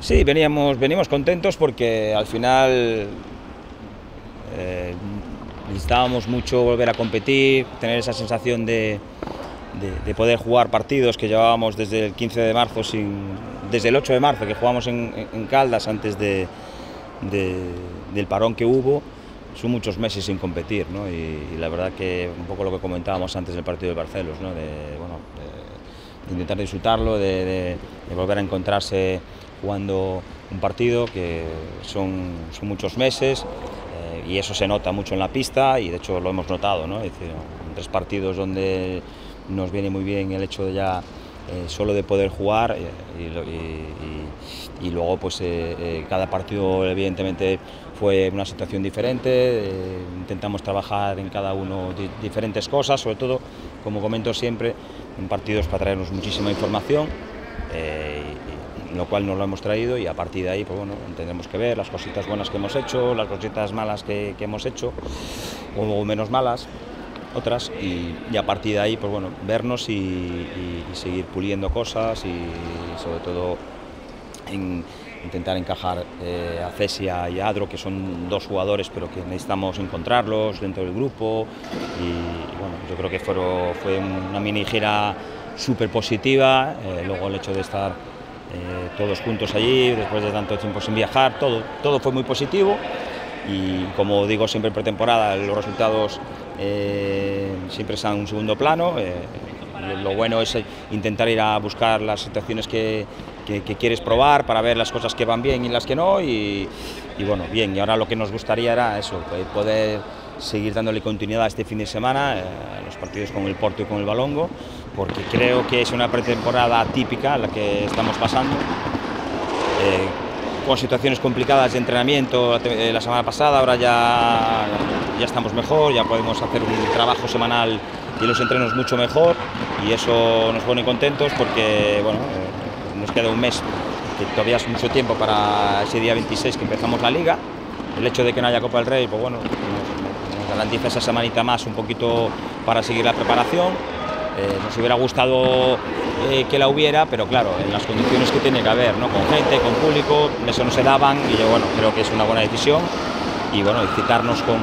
Sí, venimos contentos porque al final necesitábamos mucho volver a competir, tener esa sensación de poder jugar partidos que llevábamos desde el 15 de marzo, desde el 8 de marzo que jugamos en Caldas antes del parón que hubo. Son muchos meses sin competir, ¿no? Y la verdad que un poco lo que comentábamos antes del partido de Barcelos, ¿no? De intentar disfrutarlo, de volver a encontrarse jugando un partido que son muchos meses, y eso se nota mucho en la pista y de hecho lo hemos notado, ¿no? Es decir, en 3 partidos donde nos viene muy bien el hecho de ya solo de poder jugar y luego pues cada partido evidentemente fue una situación diferente, intentamos trabajar en cada uno diferentes cosas, sobre todo, como comento siempre, en partidos para traernos muchísima información, lo cual nos lo hemos traído y a partir de ahí pues bueno, tendremos que ver las cositas buenas que hemos hecho, las cositas malas que hemos hecho, o menos malas, otras, y a partir de ahí pues bueno, vernos y seguir puliendo cosas y sobre todo intentar encajar a Césia y a Adro, que son 2 jugadores pero que necesitamos encontrarlos dentro del grupo, y bueno, yo creo que fue una mini gira súper positiva, luego el hecho de estar todos juntos allí después de tanto tiempo sin viajar, todo fue muy positivo. Y como digo siempre en pretemporada, los resultados siempre están en un segundo plano. Lo bueno es intentar ir a buscar las situaciones que quieres probar para ver las cosas que van bien y las que no. Y bueno, bien, y ahora lo que nos gustaría era eso, poder seguir dándole continuidad este fin de semana a los partidos con el Porto y con el Balongo, porque creo que es una pretemporada atípica la que estamos pasando. Con situaciones complicadas de entrenamiento la semana pasada, ahora ya estamos mejor, ya podemos hacer un trabajo semanal y los entrenos mucho mejor, y eso nos pone contentos porque bueno, nos queda un mes, que todavía es mucho tiempo para ese día 26 que empezamos la Liga. El hecho de que no haya Copa del Rey, pues bueno, nos garantiza esa semanita más un poquito para seguir la preparación. Nos hubiera gustado que la hubiera, pero claro, en las condiciones que tiene que haber, ¿no? Con gente, con público, eso no se daban, y yo bueno, creo que es una buena decisión, y bueno, citarnos con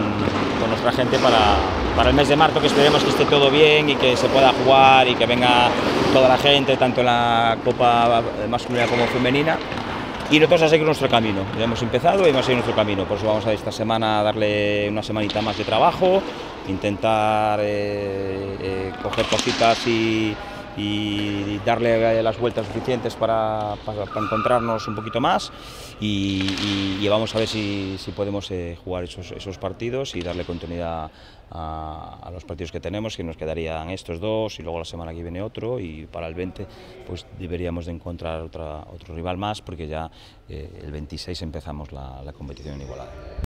nuestra gente para el mes de marzo, que esperemos que esté todo bien y que se pueda jugar y que venga toda la gente, tanto en la Copa masculina como femenina. Y nosotros a seguir nuestro camino, ya hemos empezado y vamos a seguir nuestro camino, por eso vamos a esta semana a darle una semanita más de trabajo, intentar coger cositas y darle las vueltas suficientes para encontrarnos un poquito más, y vamos a ver si podemos jugar esos partidos y darle continuidad a los partidos que tenemos, que nos quedarían estos 2 y luego la semana que viene otro, y para el 20 pues deberíamos de encontrar otro rival más, porque ya el 26 empezamos la competición en Igualada.